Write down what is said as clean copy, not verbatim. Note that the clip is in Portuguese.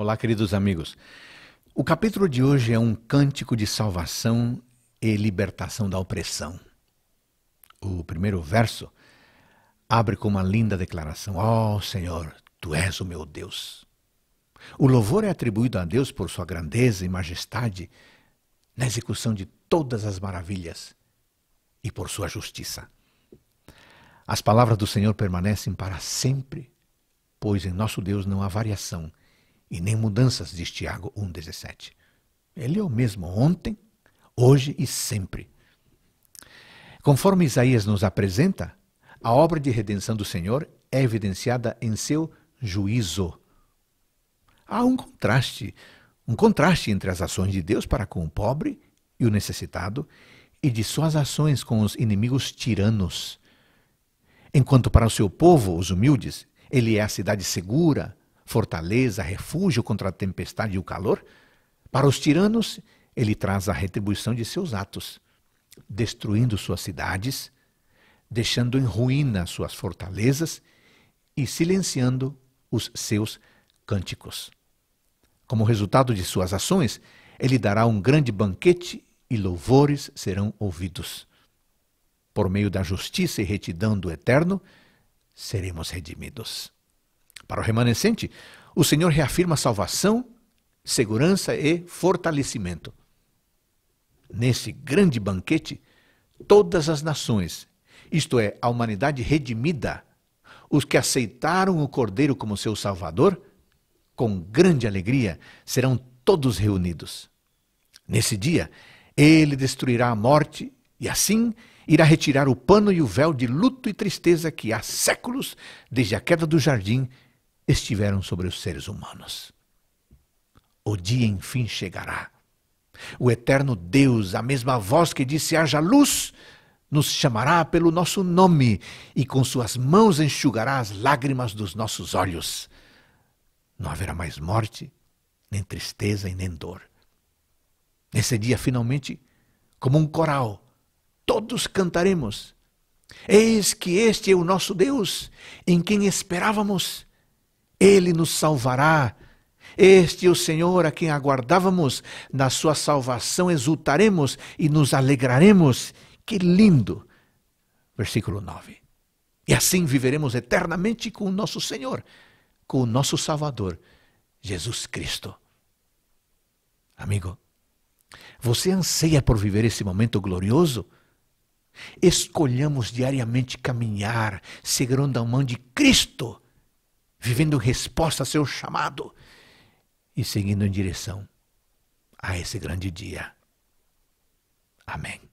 Olá, queridos amigos. O capítulo de hoje é um cântico de salvação e libertação da opressão. O primeiro verso abre com uma linda declaração: ó Senhor, Tu és o meu Deus. O louvor é atribuído a Deus por sua grandeza e majestade na execução de todas as maravilhas e por sua justiça. As palavras do Senhor permanecem para sempre, pois em nosso Deus não há variação e nem mudanças, diz Tiago 1,17. Ele é o mesmo ontem, hoje e sempre. Conforme Isaías nos apresenta, a obra de redenção do Senhor é evidenciada em seu juízo. Há um contraste entre as ações de Deus para com o pobre e o necessitado e de suas ações com os inimigos tiranos. Enquanto para o seu povo, os humildes, ele é a cidade segura, fortaleza, refúgio contra a tempestade e o calor, para os tiranos ele traz a retribuição de seus atos, destruindo suas cidades, deixando em ruína suas fortalezas e silenciando os seus cânticos. Como resultado de suas ações, ele dará um grande banquete e louvores serão ouvidos. Por meio da justiça e retidão do Eterno, seremos redimidos. Para o remanescente, o Senhor reafirma salvação, segurança e fortalecimento. Nesse grande banquete, todas as nações, isto é, a humanidade redimida, os que aceitaram o Cordeiro como seu Salvador, com grande alegria serão todos reunidos. Nesse dia, ele destruirá a morte e assim irá retirar o pano e o véu de luto e tristeza que há séculos, desde a queda do jardim, estiveram sobre os seres humanos. O dia enfim chegará. O eterno Deus, a mesma voz que disse haja luz, nos chamará pelo nosso nome e com suas mãos enxugará as lágrimas dos nossos olhos. Não haverá mais morte, nem tristeza e nem dor. Nesse dia, finalmente, como um coral, todos cantaremos: eis que este é o nosso Deus, em quem esperávamos. Ele nos salvará. Este é o Senhor a quem aguardávamos. Na sua salvação exultaremos e nos alegraremos. Que lindo! Versículo 9. E assim viveremos eternamente com o nosso Senhor, com o nosso Salvador, Jesus Cristo. Amigo, você anseia por viver esse momento glorioso? Escolhamos diariamente caminhar, segurando a mão de Cristo, vivendo em resposta a seu chamado e seguindo em direção a esse grande dia. Amém.